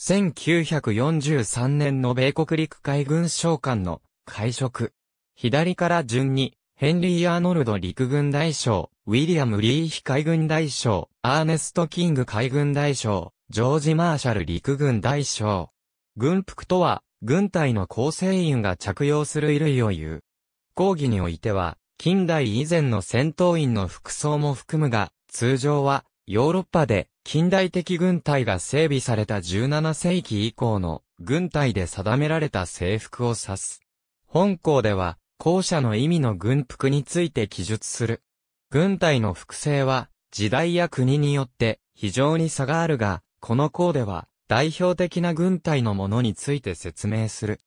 1943年の米国陸海軍将官の会食。左から順に、ヘンリー・アーノルド陸軍大将、ウィリアム・リーヒ海軍大将、アーネスト・キング海軍大将、ジョージ・マーシャル陸軍大将。軍服とは、軍隊の構成員が着用する衣類を言う。講義においては、近代以前の戦闘員の服装も含むが、通常は、ヨーロッパで、近代的軍隊が整備された17世紀以降の、軍隊で定められた制服を指す。本項では、後者の意味の軍服について記述する。軍隊の服制は、時代や国によって、非常に差があるが、この項では、代表的な軍隊のものについて説明する。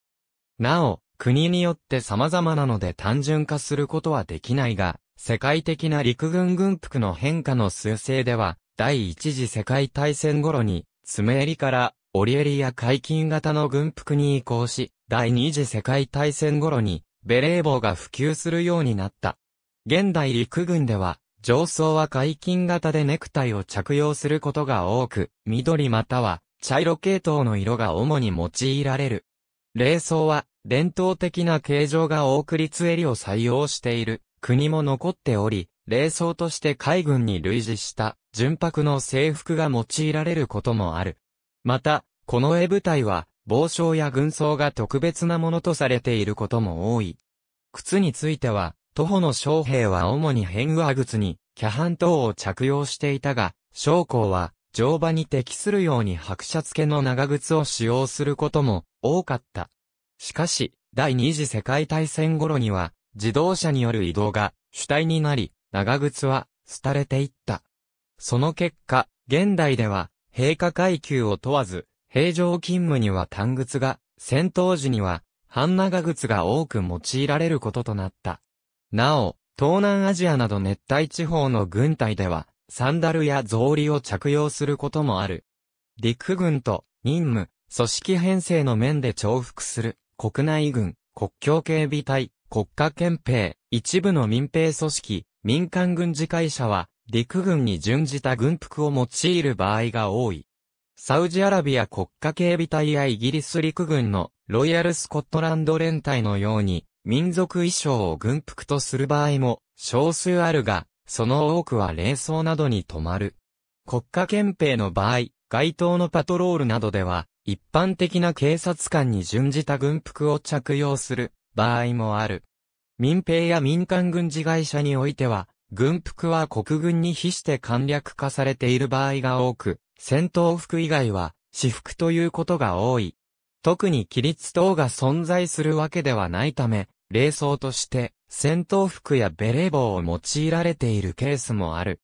なお、国によって様々なので単純化することはできないが、世界的な陸軍軍服の変化の趨勢では、第一次世界大戦頃に、爪襟から折り襟や開襟型の軍服に移行し、第二次世界大戦頃に、ベレー帽が普及するようになった。現代陸軍では、上層は開襟型でネクタイを着用することが多く、緑または、茶色系統の色が主に用いられる。礼装は伝統的な形状が多く立襟を採用している国も残っており、礼装として海軍に類似した純白の制服が用いられることもある。また、この絵部隊は帽章や軍装が特別なものとされていることも多い。靴については、徒歩の将兵は主に変羽靴にキャハン等を着用していたが、将校は、乗馬に適するように白車付けの長靴を使用することも多かった。しかし、第二次世界大戦頃には自動車による移動が主体になり、長靴は廃れていった。その結果、現代では兵科階級を問わず、平常勤務には単靴が、戦闘時には半長靴が多く用いられることとなった。なお、東南アジアなど熱帯地方の軍隊では、サンダルや草履を着用することもある。陸軍と任務、組織編成の面で重複する国内軍、国境警備隊、国家憲兵、一部の民兵組織、民間軍事会社は陸軍に準じた軍服を用いる場合が多い。サウジアラビア国家警備隊やイギリス陸軍のロイヤルスコットランド連隊のように民族衣装を軍服とする場合も少数あるが、その多くは礼装などに止まる。国家憲兵の場合、街頭のパトロールなどでは、一般的な警察官に準じた軍服を着用する場合もある。民兵や民間軍事会社においては、軍服は国軍に比して簡略化されている場合が多く、戦闘服以外は私服ということが多い。特に規律等が存在するわけではないため、礼装として、戦闘服やベレー帽を用いられているケースもある。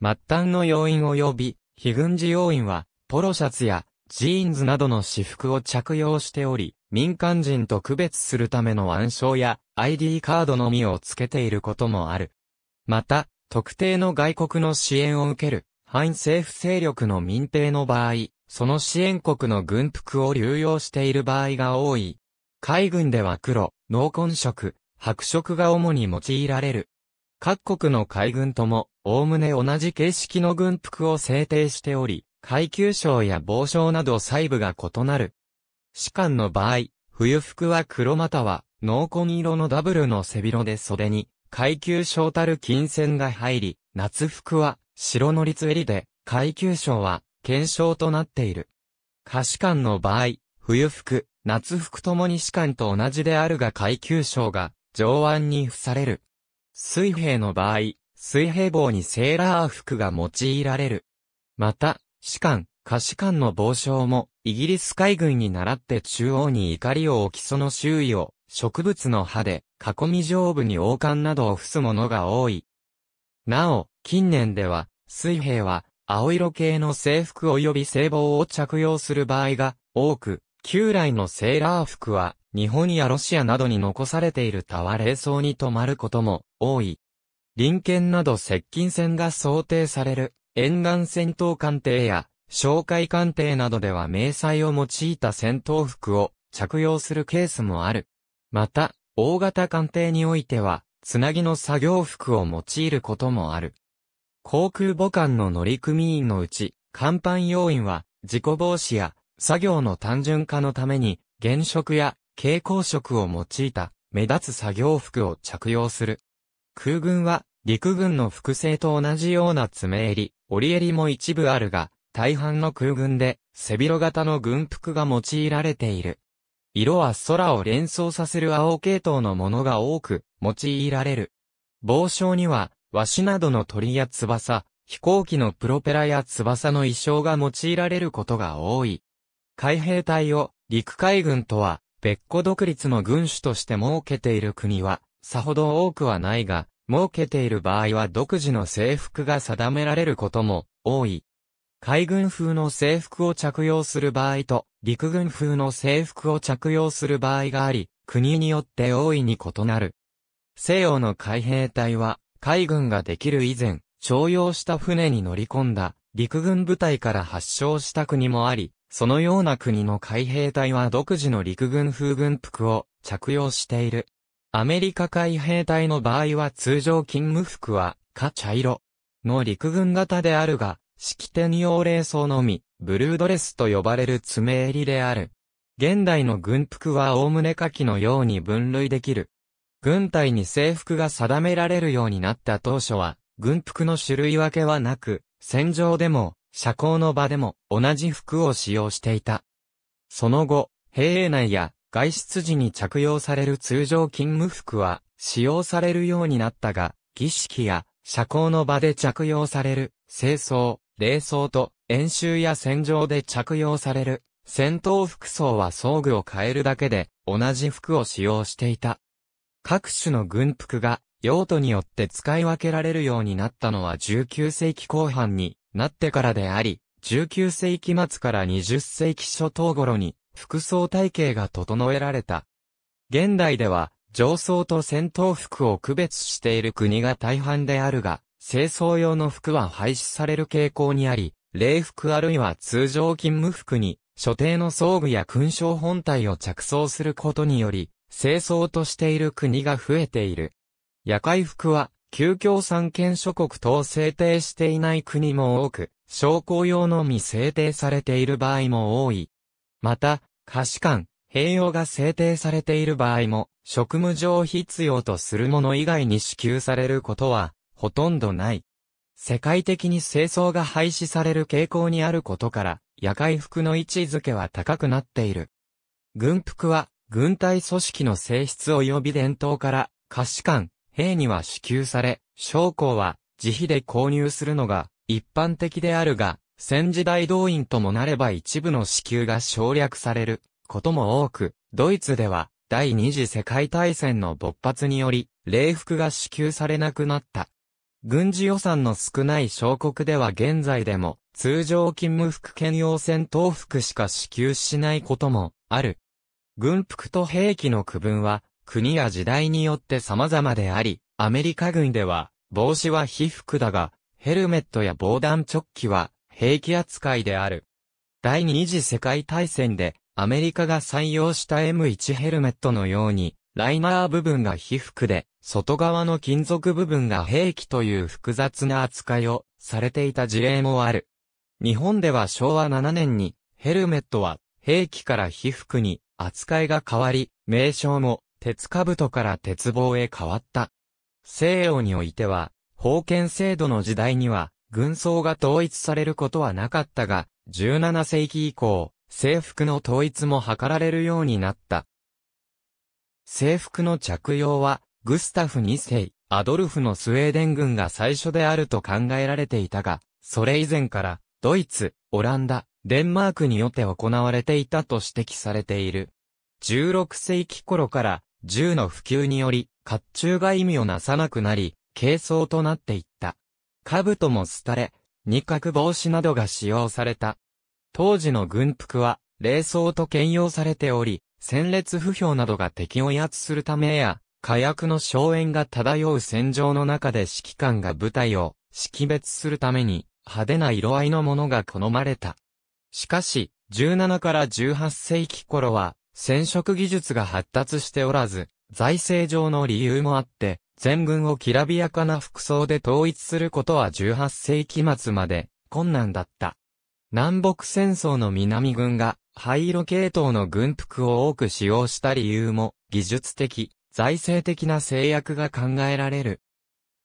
末端の要員及び、非軍事要員は、ポロシャツや、ジーンズなどの私服を着用しており、民間人と区別するための腕章や、ID カードのみをつけていることもある。また、特定の外国の支援を受ける、反政府勢力の民兵の場合、その支援国の軍服を流用している場合が多い。海軍では黒、濃紺色、白色が主に用いられる。各国の海軍とも、おおむね同じ形式の軍服を制定しており、階級章や帽章など細部が異なる。士官の場合、冬服は黒または、濃紺色のダブルの背広で袖に、階級章たる金線が入り、夏服は、白の立襟で、階級章は、肩章となっている。下士官の場合、冬服、夏服ともに士官と同じであるが階級章が、上腕に付される。水兵の場合、水兵帽にセーラー服が用いられる。また、士官、下士官の帽章も、イギリス海軍に倣って中央に錨を置きその周囲を、植物の葉で、囲み上部に王冠などを付すものが多い。なお、近年では、水兵は、青色系の制服及び制帽を着用する場合が多く、旧来のセーラー服は、日本やロシアなどに残されている他は礼装に止まることも多い。臨検など接近戦が想定される沿岸戦闘艦艇や哨戒艦艇などでは迷彩を用いた戦闘服を着用するケースもある。また、大型艦艇においてはつなぎの作業服を用いることもある。航空母艦の乗組員のうち、甲板要員は事故防止や作業の単純化のために、原色や蛍光色を用いた目立つ作業服を着用する。空軍は陸軍の服制と同じような爪襟、折襟も一部あるが、大半の空軍で背広型の軍服が用いられている。色は空を連想させる青系統のものが多く用いられる。帽章にはワシなどの鳥や翼、飛行機のプロペラや翼の意匠が用いられることが多い。海兵隊を陸海軍とは別個独立の軍種として設けている国はさほど多くはないが、設けている場合は独自の制服が定められることも多い。海軍風の制服を着用する場合と陸軍風の制服を着用する場合があり、国によって大いに異なる。西洋の海兵隊は海軍ができる以前、徴用した船に乗り込んだ陸軍部隊から発祥した国もあり、そのような国の海兵隊は独自の陸軍風軍服を着用している。アメリカ海兵隊の場合は通常勤務服はか茶色の陸軍型であるが、式典用礼装のみ、ブルードレスと呼ばれる爪襟である。現代の軍服はおおむね下記のように分類できる。軍隊に制服が定められるようになった当初は、軍服の種類分けはなく、戦場でも、社交の場でも同じ服を使用していた。その後、兵営内や外出時に着用される通常勤務服は使用されるようになったが、儀式や社交の場で着用される正装、礼装と演習や戦場で着用される戦闘服装は装具を変えるだけで同じ服を使用していた。各種の軍服が用途によって使い分けられるようになったのは19世紀後半になってからであり、19世紀末から20世紀初頭頃に服装体系が整えられた。現代では上装と戦闘服を区別している国が大半であるが、清掃用の服は廃止される傾向にあり、礼服あるいは通常勤務服に、所定の装具や勲章本体を着装することにより、清掃としている国が増えている。夜会服は、旧共産圏諸国等制定していない国も多く、将校用のみ制定されている場合も多い。また、貸し官、併用が制定されている場合も、職務上必要とするもの以外に支給されることは、ほとんどない。世界的に正装が廃止される傾向にあることから、夜会服の位置づけは高くなっている。軍服は、軍隊組織の性質及び伝統から、貸し官、兵には支給され、将校は自費で購入するのが一般的であるが、戦時大動員ともなれば一部の支給が省略されることも多く、ドイツでは第二次世界大戦の勃発により、礼服が支給されなくなった。軍事予算の少ない小国では現在でも、通常勤務服兼用戦闘服しか支給しないこともある。軍服と兵器の区分は、国や時代によって様々であり、アメリカ軍では、帽子は被服だが、ヘルメットや防弾チョッキは兵器扱いである。第二次世界大戦で、アメリカが採用した M1 ヘルメットのように、ライナー部分が被服で、外側の金属部分が兵器という複雑な扱いをされていた事例もある。日本では昭和7年に、ヘルメットは兵器から被服に扱いが変わり、名称も、鉄兜から鉄棒へ変わった。西洋においては、封建制度の時代には、軍装が統一されることはなかったが、17世紀以降、制服の統一も図られるようになった。制服の着用は、グスタフ2世、アドルフのスウェーデン軍が最初であると考えられていたが、それ以前から、ドイツ、オランダ、デンマークによって行われていたと指摘されている。16世紀頃から、銃の普及により、甲冑が意味をなさなくなり、軽装となっていった。兜も廃れ、二角帽子などが使用された。当時の軍服は、礼装と兼用されており、戦列不評などが敵を威圧するためや、火薬の硝煙が漂う戦場の中で指揮官が部隊を識別するために、派手な色合いのものが好まれた。しかし、17から18世紀頃は、染色技術が発達しておらず、財政上の理由もあって、全軍をきらびやかな服装で統一することは18世紀末まで困難だった。南北戦争の南軍が灰色系統の軍服を多く使用した理由も技術的、財政的な制約が考えられる。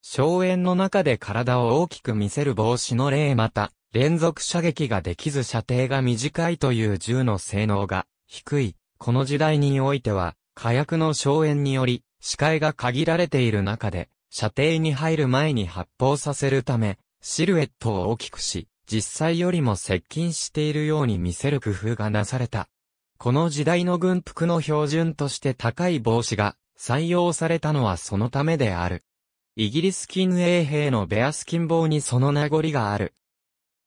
硝煙の中で体を大きく見せる帽子の例また、連続射撃ができず射程が短いという銃の性能が低い。この時代においては、火薬の硝煙により、視界が限られている中で、射程に入る前に発砲させるため、シルエットを大きくし、実際よりも接近しているように見せる工夫がなされた。この時代の軍服の標準として高い帽子が採用されたのはそのためである。イギリス近衛兵のベアスキン帽にその名残がある。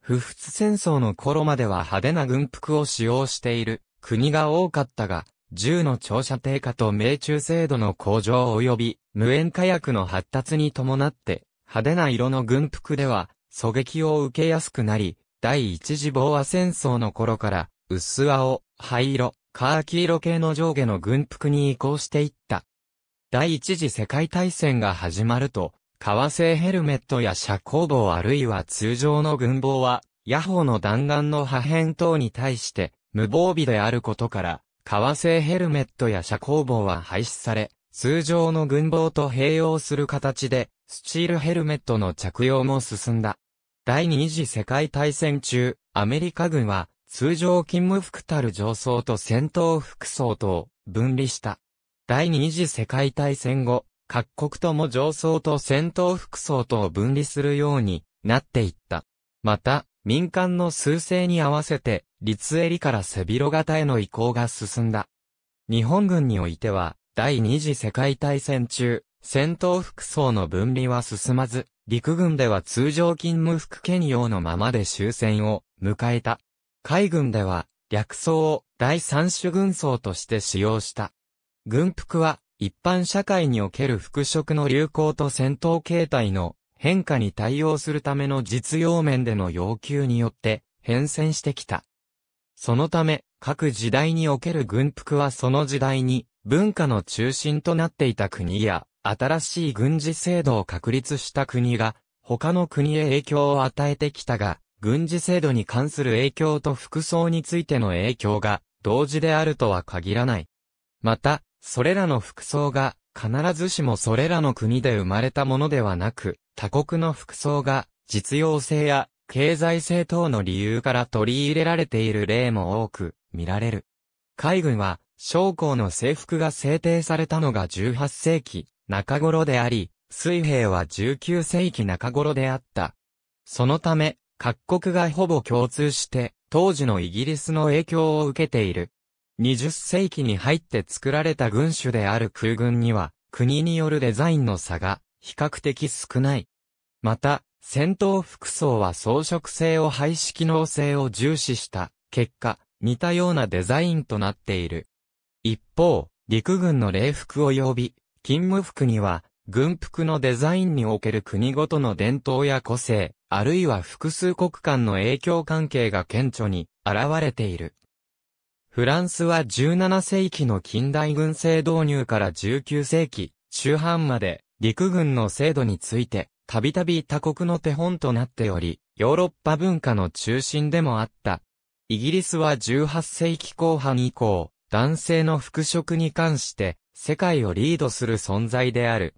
普仏戦争の頃までは派手な軍服を使用している国が多かったが、銃の長射程化と命中精度の向上及び無煙火薬の発達に伴って派手な色の軍服では狙撃を受けやすくなり、第一次ボーア戦争の頃から薄青、灰色、カーキ色系の上下の軍服に移行していった。第一次世界大戦が始まると、革製ヘルメットや遮光帽あるいは通常の軍帽は、野砲の弾丸の破片等に対して無防備であることから、革製ヘルメットや遮光帽は廃止され、通常の軍帽と併用する形で、スチールヘルメットの着用も進んだ。第二次世界大戦中、アメリカ軍は、通常勤務服たる上装と戦闘服装とを分離した。第二次世界大戦後、各国とも上装と戦闘服装とを分離するようになっていった。また、民間の趨勢に合わせて、立襟から背広型への移行が進んだ。日本軍においては、第二次世界大戦中、戦闘服装の分離は進まず、陸軍では通常勤務服兼用のままで終戦を迎えた。海軍では、略装を第三種軍装として使用した。軍服は一般社会における服飾の流行と戦闘形態の変化に対応するための実用面での要求によって変遷してきた。そのため各時代における軍服はその時代に文化の中心となっていた国や新しい軍事制度を確立した国が他の国へ影響を与えてきたが、軍事制度に関する影響と服装についての影響が同時であるとは限らない。また、それらの服装が必ずしもそれらの国で生まれたものではなく、他国の服装が実用性や経済性等の理由から取り入れられている例も多く見られる。海軍は将校の制服が制定されたのが18世紀中頃であり、水兵は19世紀中頃であった。そのため、各国がほぼ共通して当時のイギリスの影響を受けている。20世紀に入って作られた軍種である空軍には、国によるデザインの差が比較的少ない。また、戦闘服装は装飾性を廃止機能性を重視した結果、似たようなデザインとなっている。一方、陸軍の礼服及び勤務服には、軍服のデザインにおける国ごとの伝統や個性、あるいは複数国間の影響関係が顕著に現れている。フランスは17世紀の近代軍政導入から19世紀中半まで陸軍の制度についてたびたび他国の手本となっており、ヨーロッパ文化の中心でもあった。イギリスは18世紀後半以降、男性の服飾に関して世界をリードする存在である。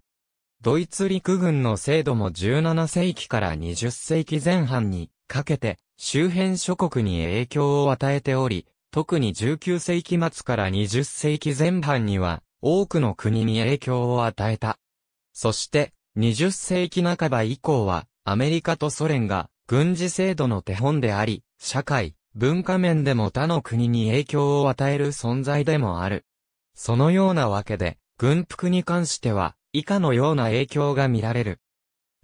ドイツ陸軍の制度も17世紀から20世紀前半にかけて周辺諸国に影響を与えており、特に19世紀末から20世紀前半には多くの国に影響を与えた。そして20世紀半ば以降はアメリカとソ連が軍事制度の手本であり、社会、文化面でも他の国に影響を与える存在でもある。そのようなわけで軍服に関しては以下のような影響が見られる。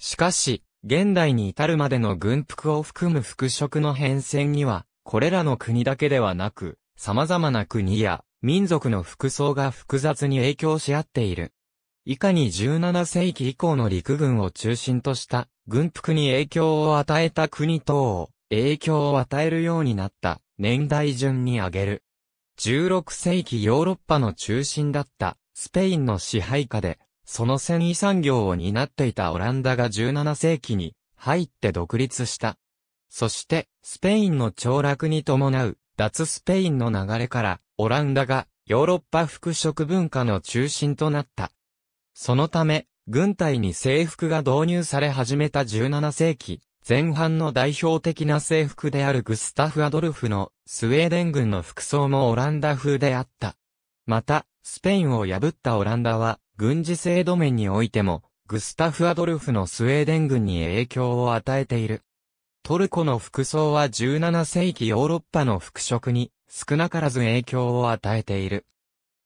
しかし現代に至るまでの軍服を含む服飾の変遷には、これらの国だけではなく、様々な国や民族の服装が複雑に影響し合っている。以下に17世紀以降の陸軍を中心とした軍服に影響を与えた国等を影響を与えるようになった年代順に挙げる。16世紀ヨーロッパの中心だったスペインの支配下で、その繊維産業を担っていたオランダが17世紀に入って独立した。そして、スペインの凋落に伴う、脱スペインの流れから、オランダがヨーロッパ服飾文化の中心となった。そのため、軍隊に制服が導入され始めた17世紀前半の代表的な制服であるグスタフ・アドルフのスウェーデン軍の服装もオランダ風であった。また、スペインを破ったオランダは、軍事制度面においても、グスタフ・アドルフのスウェーデン軍に影響を与えている。トルコの服装は17世紀ヨーロッパの服飾に少なからず影響を与えている。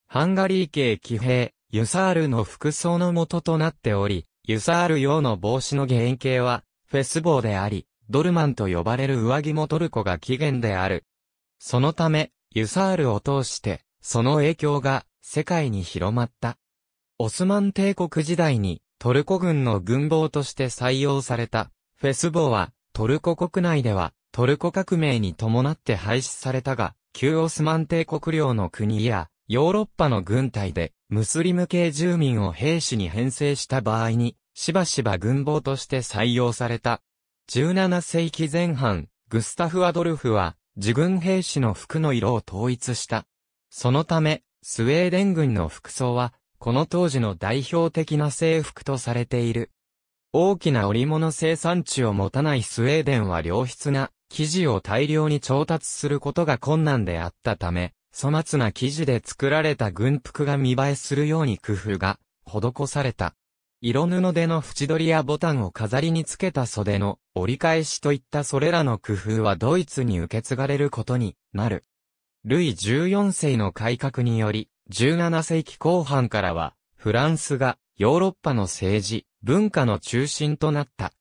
ハンガリー系騎兵、ユサールの服装の元となっており、ユサール用の帽子の原型はフェス帽であり、ドルマンと呼ばれる上着もトルコが起源である。そのため、ユサールを通して、その影響が世界に広まった。オスマン帝国時代にトルコ軍の軍帽として採用されたフェス帽は、トルコ国内ではトルコ革命に伴って廃止されたが、旧オスマン帝国領の国やヨーロッパの軍隊でムスリム系住民を兵士に編成した場合に、しばしば軍帽として採用された。17世紀前半、グスタフ・アドルフは自軍兵士の服の色を統一した。そのため、スウェーデン軍の服装は、この当時の代表的な制服とされている。大きな織物生産地を持たないスウェーデンは良質な生地を大量に調達することが困難であったため、粗末な生地で作られた軍服が見栄えするように工夫が施された。色布での縁取りやボタンを飾りにつけた袖の折り返しといったそれらの工夫はドイツに受け継がれることになる。ルイ14世の改革により、17世紀後半からは、フランスがヨーロッパの政治、文化の中心となった。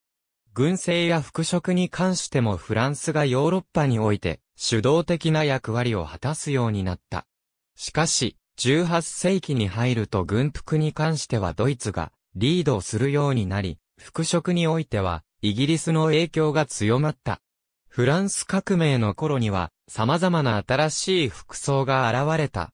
軍政や服飾に関してもフランスがヨーロッパにおいて主導的な役割を果たすようになった。しかし、18世紀に入ると軍服に関してはドイツがリードするようになり、服飾においてはイギリスの影響が強まった。フランス革命の頃には様々な新しい服装が現れた。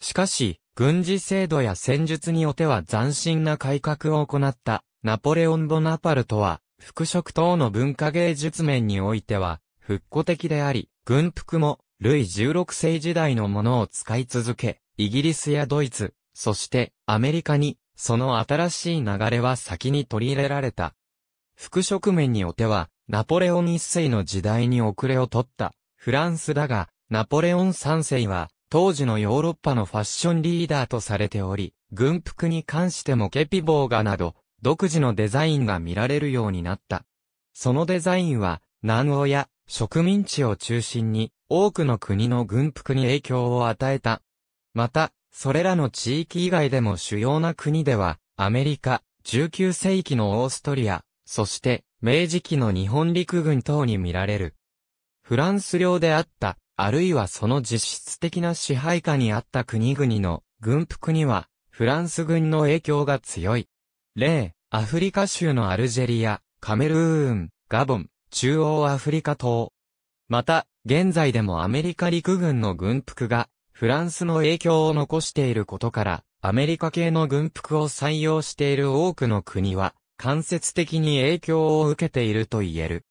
しかし、軍事制度や戦術によっては斬新な改革を行ったナポレオン・ボナパルトは、服飾等の文化芸術面においては復古的であり、軍服もルイ16世時代のものを使い続け、イギリスやドイツ、そしてアメリカにその新しい流れは先に取り入れられた。服飾面においては、ナポレオン1世の時代に遅れを取ったフランスだが、ナポレオン3世は、当時のヨーロッパのファッションリーダーとされており、軍服に関してもケピボーガなど、独自のデザインが見られるようになった。そのデザインは、南欧や植民地を中心に、多くの国の軍服に影響を与えた。また、それらの地域以外でも主要な国では、アメリカ、19世紀のオーストリア、そして、明治期の日本陸軍等に見られる。フランス領であった。あるいはその実質的な支配下にあった国々の軍服にはフランス軍の影響が強い。例、アフリカ州のアルジェリア、カメルーン、ガボン、中央アフリカ等。また、現在でもアメリカ陸軍の軍服がフランスの影響を残していることから、アメリカ系の軍服を採用している多くの国は間接的に影響を受けていると言える。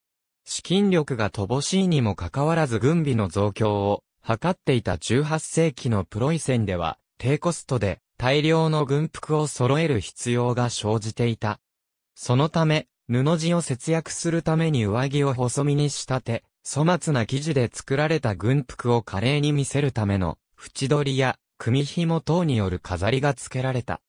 資金力が乏しいにもかかわらず軍備の増強を図っていた18世紀のプロイセンでは低コストで大量の軍服を揃える必要が生じていた。そのため布地を節約するために上着を細身に仕立て、粗末な生地で作られた軍服を華麗に見せるための縁取りや組紐等による飾りが付けられた。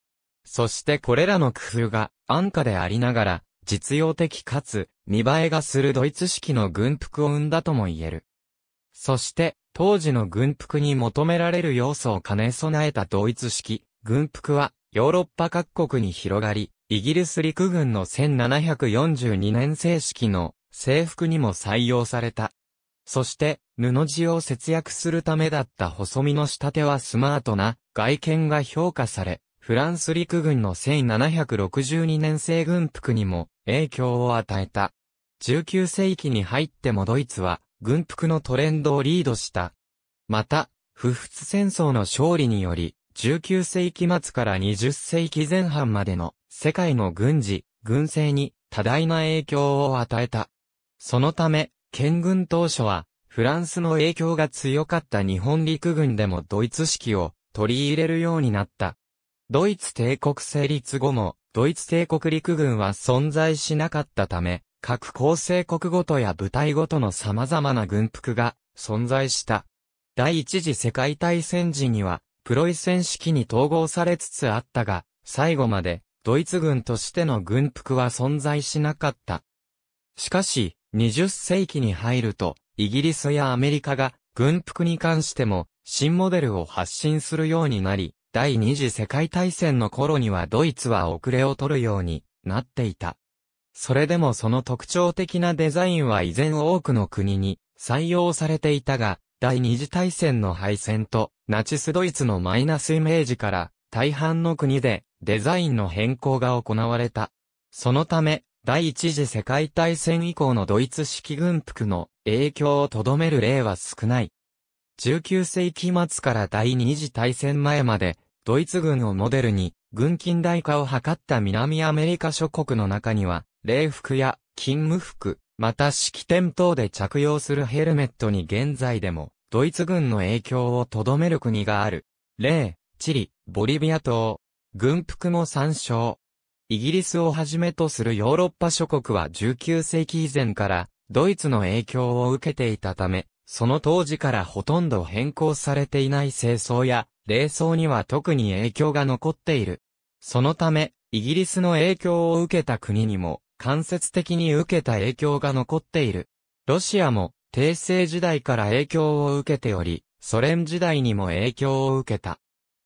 そしてこれらの工夫が安価でありながら実用的かつ見栄えがするドイツ式の軍服を生んだとも言える。そして、当時の軍服に求められる要素を兼ね備えたドイツ式軍服はヨーロッパ各国に広がり、イギリス陸軍の1742年正式の制服にも採用された。そして、布地を節約するためだった細身の仕立てはスマートな外見が評価され、フランス陸軍の1762年製軍服にも影響を与えた。19世紀に入ってもドイツは軍服のトレンドをリードした。また、普仏戦争の勝利により、19世紀末から20世紀前半までの世界の軍事、軍政に多大な影響を与えた。そのため、建軍当初は、フランスの影響が強かった日本陸軍でもドイツ式を取り入れるようになった。ドイツ帝国成立後も、ドイツ帝国陸軍は存在しなかったため、各構成国ごとや部隊ごとの様々な軍服が存在した。第一次世界大戦時には、プロイセン式に統合されつつあったが、最後まで、ドイツ軍としての軍服は存在しなかった。しかし、20世紀に入ると、イギリスやアメリカが、軍服に関しても、新モデルを発信するようになり、第二次世界大戦の頃にはドイツは遅れを取るようになっていた。それでもその特徴的なデザインは依然多くの国に採用されていたが、第二次大戦の敗戦とナチスドイツのマイナスイメージから大半の国でデザインの変更が行われた。そのため、第一次世界大戦以降のドイツ式軍服の影響をとどめる例は少ない。19世紀末から第二次大戦前まで、ドイツ軍をモデルに、軍近代化を図った南アメリカ諸国の中には、礼服や勤務服、また式典等で着用するヘルメットに現在でも、ドイツ軍の影響をとどめる国がある。例、チリ、ボリビア等、軍服も参照。イギリスをはじめとするヨーロッパ諸国は19世紀以前から、ドイツの影響を受けていたため、その当時からほとんど変更されていない正装や礼装には特に影響が残っている。そのため、イギリスの影響を受けた国にも間接的に受けた影響が残っている。ロシアも帝政時代から影響を受けており、ソ連時代にも影響を受けた。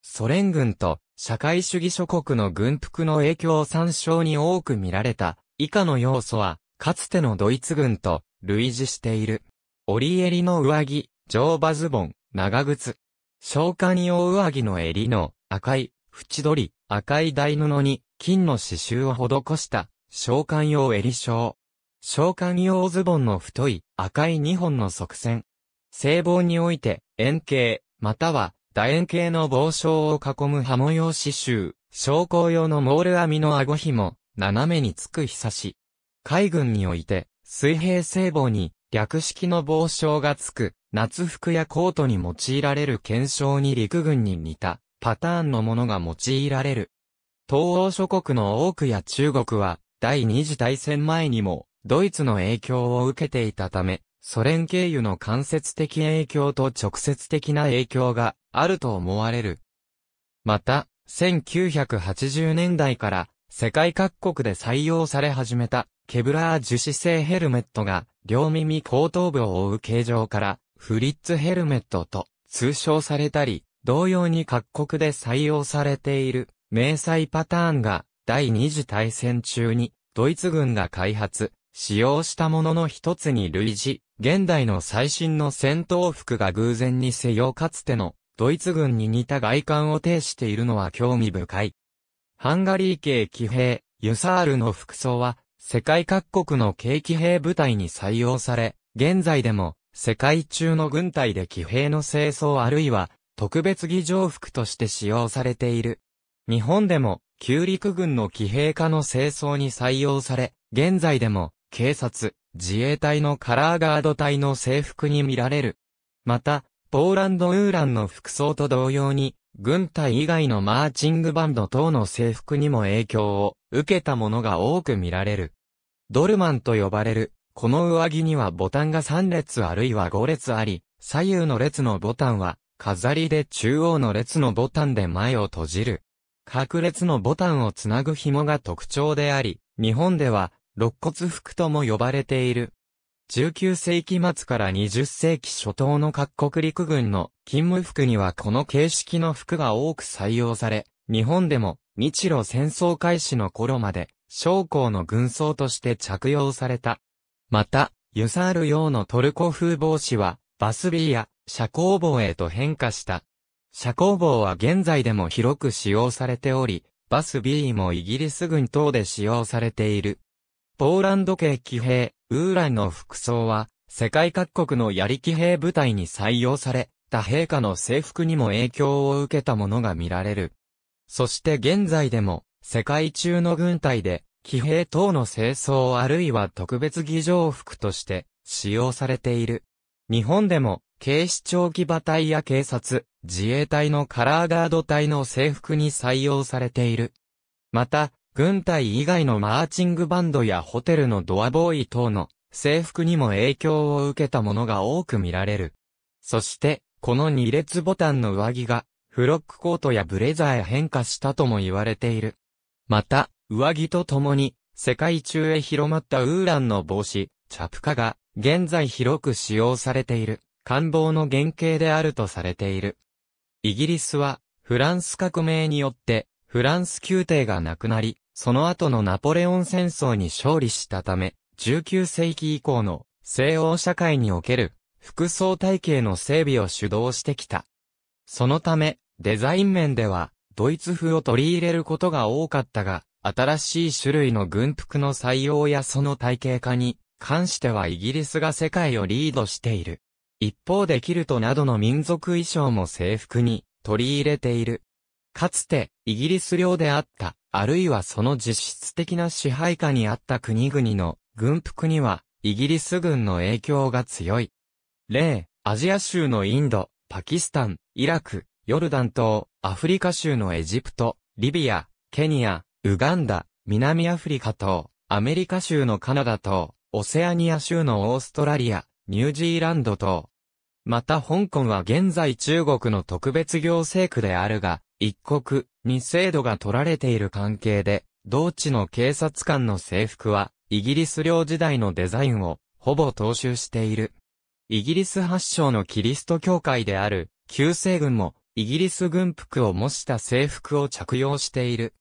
ソ連軍と社会主義諸国の軍服の影響を参照に多く見られた以下の要素は、かつてのドイツ軍と類似している。折り襟の上着、上場ズボン、長靴。消化に用上着の襟の赤い、縁取り、赤い台布に金の刺繍を施した、消化用襟章。消化用ズボンの太い、赤い2本の側線。正帽において、円形、または楕円形の帽章を囲む葉模様刺繍。将校用のモール編みの顎紐、斜めにつくひさし。海軍において、水平正帽に、略式の帽章がつく、夏服やコートに用いられる肩章に陸軍に似た、パターンのものが用いられる。東欧諸国の多くや中国は、第二次大戦前にも、ドイツの影響を受けていたため、ソ連経由の間接的影響と直接的な影響があると思われる。また、1980年代から、世界各国で採用され始めた、ケブラー樹脂製ヘルメットが、両耳後頭部を覆う形状から、フリッツヘルメットと通称されたり、同様に各国で採用されている、迷彩パターンが、第二次大戦中に、ドイツ軍が開発、使用したものの一つに類似、現代の最新の戦闘服が偶然にせよかつての、ドイツ軍に似た外観を呈しているのは興味深い。ハンガリー系騎兵、ユサールの服装は、世界各国の軽騎兵部隊に採用され、現在でも、世界中の軍隊で騎兵の正装あるいは、特別儀仗服として使用されている。日本でも、旧陸軍の騎兵課の正装に採用され、現在でも、警察、自衛隊のカラーガード隊の制服に見られる。また、ポーランド・ウーランの服装と同様に、軍隊以外のマーチングバンド等の制服にも影響を受けたものが多く見られる。ドルマンと呼ばれる、この上着にはボタンが3列あるいは5列あり、左右の列のボタンは飾りで中央の列のボタンで前を閉じる。各列のボタンをつなぐ紐が特徴であり、日本では肋骨服とも呼ばれている。19世紀末から20世紀初頭の各国陸軍の勤務服にはこの形式の服が多く採用され、日本でも日露戦争開始の頃まで将校の軍装として着用された。また、ユサール用のトルコ風帽子はバスビーや遮光帽へと変化した。遮光帽は現在でも広く使用されており、バスビーもイギリス軍等で使用されている。ポーランド系騎兵、ウーランの服装は、世界各国の槍騎兵部隊に採用され、他兵科の制服にも影響を受けたものが見られる。そして現在でも、世界中の軍隊で、騎兵等の正装あるいは特別儀仗服として使用されている。日本でも、警視庁騎馬隊や警察、自衛隊のカラーガード隊の制服に採用されている。また、軍隊以外のマーチングバンドやホテルのドアボーイ等の制服にも影響を受けたものが多く見られる。そして、この2列ボタンの上着が、フロックコートやブレザーへ変化したとも言われている。また、上着とともに、世界中へ広まったウーランの帽子、チャプカが、現在広く使用されている、官帽の原型であるとされている。イギリスは、フランス革命によって、フランス宮廷がなくなり、その後のナポレオン戦争に勝利したため、19世紀以降の西欧社会における服装体系の整備を主導してきた。そのため、デザイン面ではドイツ風を取り入れることが多かったが、新しい種類の軍服の採用やその体系化に関してはイギリスが世界をリードしている。一方でキルトなどの民族衣装も制服に取り入れている。かつてイギリス領であった、あるいはその実質的な支配下にあった国々の軍服にはイギリス軍の影響が強い。例、アジア州のインド、パキスタン、イラク、ヨルダン島、アフリカ州のエジプト、リビア、ケニア、ウガンダ、南アフリカ島、アメリカ州のカナダ島、オセアニア州のオーストラリア、ニュージーランド島。また香港は現在中国の特別行政区であるが、一国に制度が取られている関係で、同地の警察官の制服は、イギリス領時代のデザインをほぼ踏襲している。イギリス発祥のキリスト教会である旧正軍もイギリス軍服を模した制服を着用している。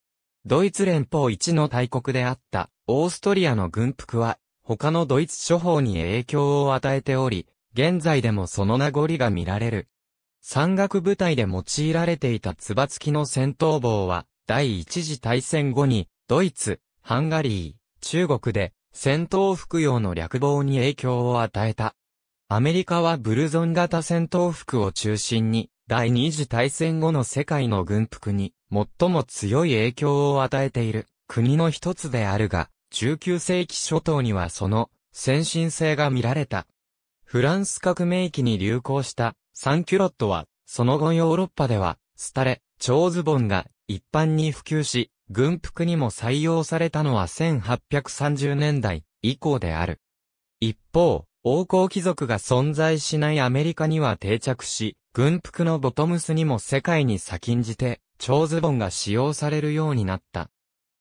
ドイツ連邦一の大国であったオーストリアの軍服は他のドイツ諸邦に影響を与えており、現在でもその名残が見られる。山岳部隊で用いられていたつば付きの戦闘帽は第一次大戦後にドイツ、ハンガリー、中国で戦闘服用の略帽に影響を与えた。アメリカはブルゾン型戦闘服を中心に第二次大戦後の世界の軍服に最も強い影響を与えている国の一つであるが、19世紀初頭にはその先進性が見られた。フランス革命期に流行したサンキュロットはその後ヨーロッパでは廃れ、長ズボンが一般に普及し、軍服にも採用されたのは1830年代以降である。一方、王侯貴族が存在しないアメリカには定着し、軍服のボトムスにも世界に先んじて、長ズボンが使用されるようになった。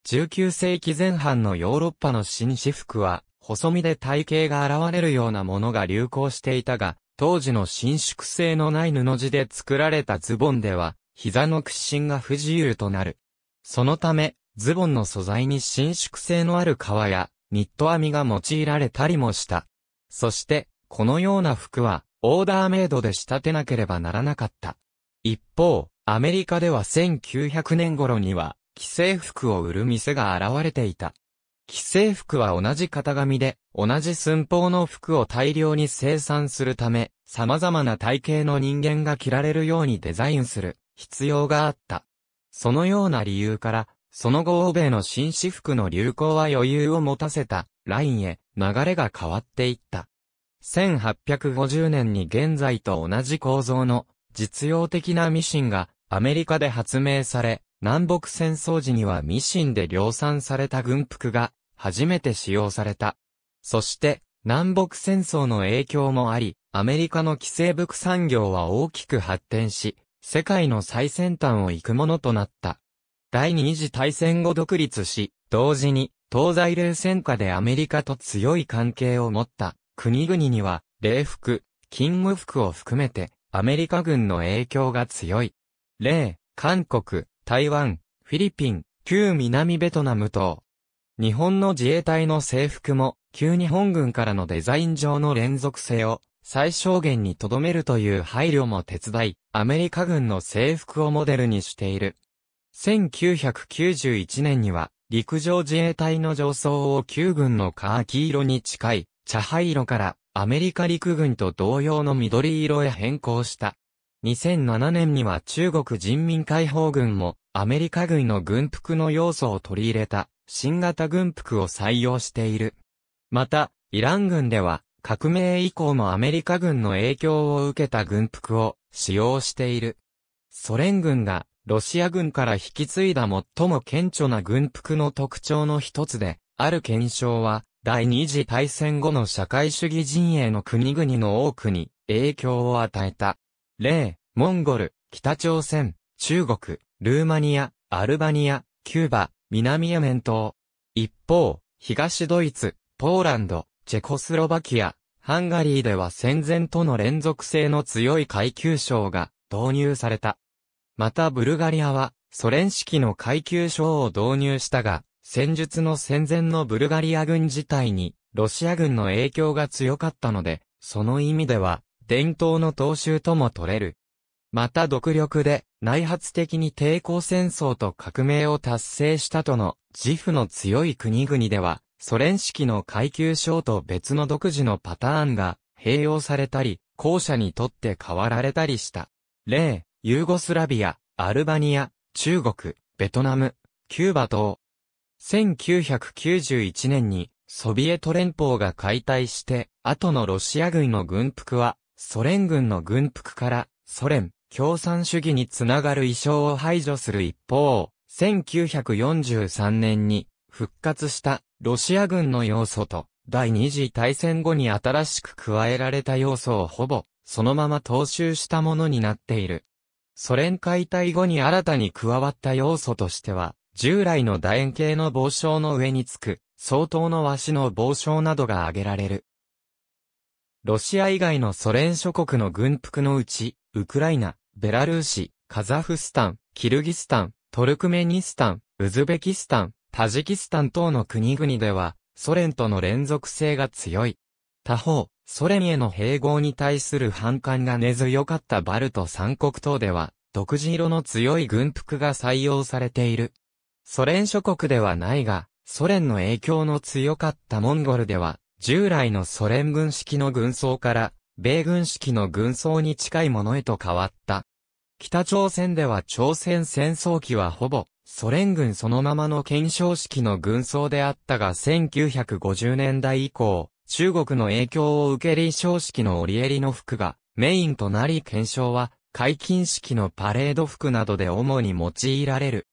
19世紀前半のヨーロッパの紳士服は、細身で体型が現れるようなものが流行していたが、当時の伸縮性のない布地で作られたズボンでは、膝の屈伸が不自由となる。そのため、ズボンの素材に伸縮性のある革や、ニット編みが用いられたりもした。そして、このような服は、オーダーメイドで仕立てなければならなかった。一方、アメリカでは1900年頃には、既製服を売る店が現れていた。既製服は同じ型紙で、同じ寸法の服を大量に生産するため、様々な体型の人間が着られるようにデザインする必要があった。そのような理由から、その後欧米の紳士服の流行は余裕を持たせたラインへ流れが変わっていった。1850年に現在と同じ構造の実用的なミシンがアメリカで発明され、南北戦争時にはミシンで量産された軍服が初めて使用された。そして南北戦争の影響もあり、アメリカの既製服産業は大きく発展し、世界の最先端を行くものとなった。第二次大戦後独立し、同時に東西冷戦下でアメリカと強い関係を持った国々には、礼服、勤務服を含めてアメリカ軍の影響が強い。例、韓国、台湾、フィリピン、旧南ベトナム等。日本の自衛隊の制服も、旧日本軍からのデザイン上の連続性を、最小限に留めるという配慮も手伝い、アメリカ軍の制服をモデルにしている。1991年には、陸上自衛隊の上装を旧軍のカーキ色に近い、茶灰色からアメリカ陸軍と同様の緑色へ変更した。2007年には中国人民解放軍も、アメリカ軍の軍服の要素を取り入れた、新型軍服を採用している。また、イラン軍では、革命以降もアメリカ軍の影響を受けた軍服を使用している。ソ連軍がロシア軍から引き継いだ最も顕著な軍服の特徴の一つで、ある現象は第二次大戦後の社会主義陣営の国々の多くに影響を与えた。例、モンゴル、北朝鮮、中国、ルーマニア、アルバニア、キューバ、南アメン島。一方、東ドイツ、ポーランド、チェコスロバキア、ハンガリーでは戦前との連続性の強い階級章が導入された。またブルガリアはソ連式の階級章を導入したが、戦術の戦前のブルガリア軍自体にロシア軍の影響が強かったので、その意味では伝統の踏襲とも取れる。また独力で内発的に抵抗戦争と革命を達成したとの自負の強い国々では、ソ連式の階級章と別の独自のパターンが併用されたり、後者にとって変わられたりした。例、ユーゴスラビア、アルバニア、中国、ベトナム、キューバ等。1991年にソビエト連邦が解体して、後のロシア軍の軍服は、ソ連軍の軍服からソ連、共産主義につながる意匠を排除する一方、1943年に復活したロシア軍の要素と第二次大戦後に新しく加えられた要素をほぼそのまま踏襲したものになっている。ソ連解体後に新たに加わった要素としては、従来の楕円形の帽章の上につく相当の和紙の帽章などが挙げられる。ロシア以外のソ連諸国の軍服のうち、ウクライナ、ベラルーシ、カザフスタン、キルギスタン、トルクメニスタン、ウズベキスタン、タジキスタン等の国々では、ソ連との連続性が強い。他方、ソ連への併合に対する反感が根強かったバルト三国等では、独自色の強い軍服が採用されている。ソ連諸国ではないが、ソ連の影響の強かったモンゴルでは、従来のソ連軍式の軍装から、米軍式の軍装に近いものへと変わった。北朝鮮では朝鮮戦争期はほぼソ連軍そのままの顕彰式の軍装であったが1950年代以降、中国の影響を受ける衣装式の折り襟の服がメインとなり顕彰は解禁式のパレード服などで主に用いられる。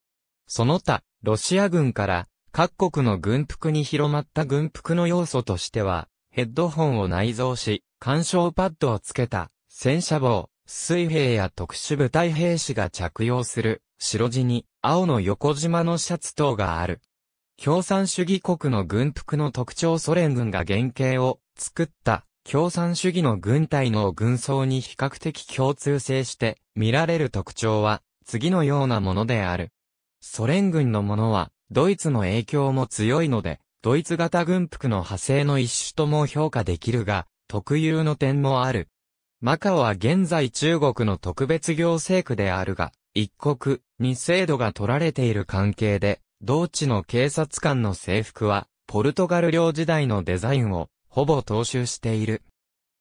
その他、ロシア軍から各国の軍服に広まった軍服の要素としては、ヘッドホンを内蔵し、干渉パッドをつけた、戦車帽、水兵や特殊部隊兵士が着用する、白地に、青の横縞のシャツ等がある。共産主義国の軍服の特徴ソ連軍が原型を作った、共産主義の軍隊の軍装に比較的共通性して見られる特徴は、次のようなものである。ソ連軍のものは、ドイツの影響も強いので、ドイツ型軍服の派生の一種とも評価できるが、特有の点もある。マカオは現在中国の特別行政区であるが、一国に制度が取られている関係で、同地の警察官の制服は、ポルトガル領時代のデザインをほぼ踏襲している。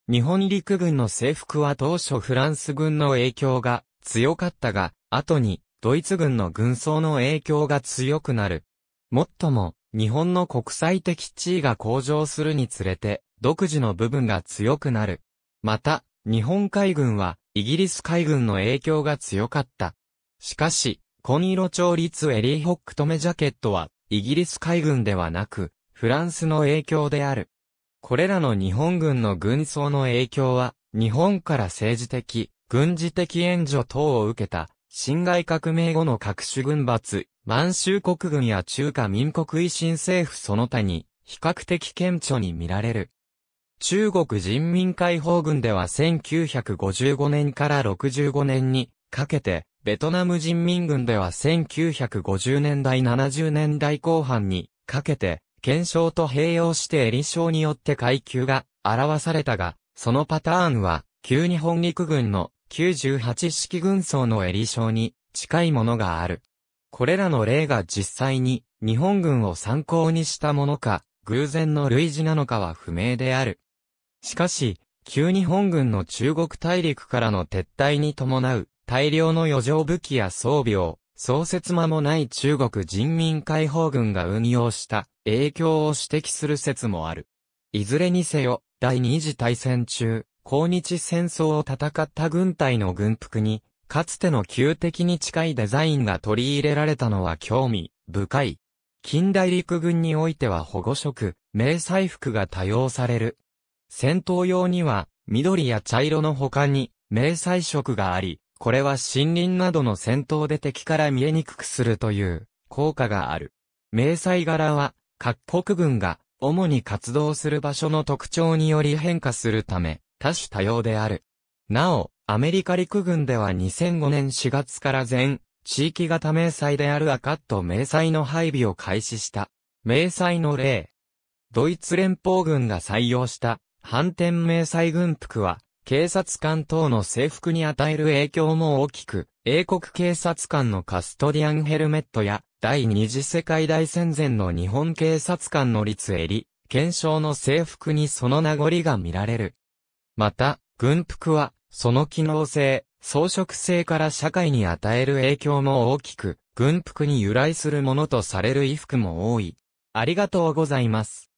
日本陸軍の制服は当初フランス軍の影響が強かったが、後にドイツ軍の軍装の影響が強くなる。もっとも、日本の国際的地位が向上するにつれて、独自の部分が強くなる。また、日本海軍は、イギリス海軍の影響が強かった。しかし、紺色調律襟ホック留めジャケットは、イギリス海軍ではなく、フランスの影響である。これらの日本軍の軍装の影響は、日本から政治的、軍事的援助等を受けた、辛亥革命後の各種軍閥、満州国軍や中華民国維新政府その他に比較的顕著に見られる。中国人民解放軍では1955年から65年にかけて、ベトナム人民軍では1950年代70年代後半にかけて、顕彰と併用して襟章によって階級が表されたが、そのパターンは旧日本陸軍の98式軍装の襟章に近いものがある。これらの例が実際に日本軍を参考にしたものか、偶然の類似なのかは不明である。しかし、旧日本軍の中国大陸からの撤退に伴う大量の余剰武器や装備を、創設間もない中国人民解放軍が運用した影響を指摘する説もある。いずれにせよ、第二次大戦中、抗日戦争を戦った軍隊の軍服に、かつての旧敵に近いデザインが取り入れられたのは興味深い。近代陸軍においては保護色、迷彩服が多用される。戦闘用には、緑や茶色の他に、迷彩色があり、これは森林などの戦闘で敵から見えにくくするという、効果がある。迷彩柄は、各国軍が、主に活動する場所の特徴により変化するため、多種多様である。なお、アメリカ陸軍では2005年4月から全地域型迷彩である赤と迷彩の配備を開始した。迷彩の例。ドイツ連邦軍が採用した反転迷彩軍服は、警察官等の制服に与える影響も大きく、英国警察官のカストディアンヘルメットや、第二次世界大戦前の日本警察官の立襟、憲章の制服にその名残が見られる。また、軍服は、その機能性、装飾性から社会に与える影響も大きく、軍服に由来するものとされる衣服も多い。ありがとうございます。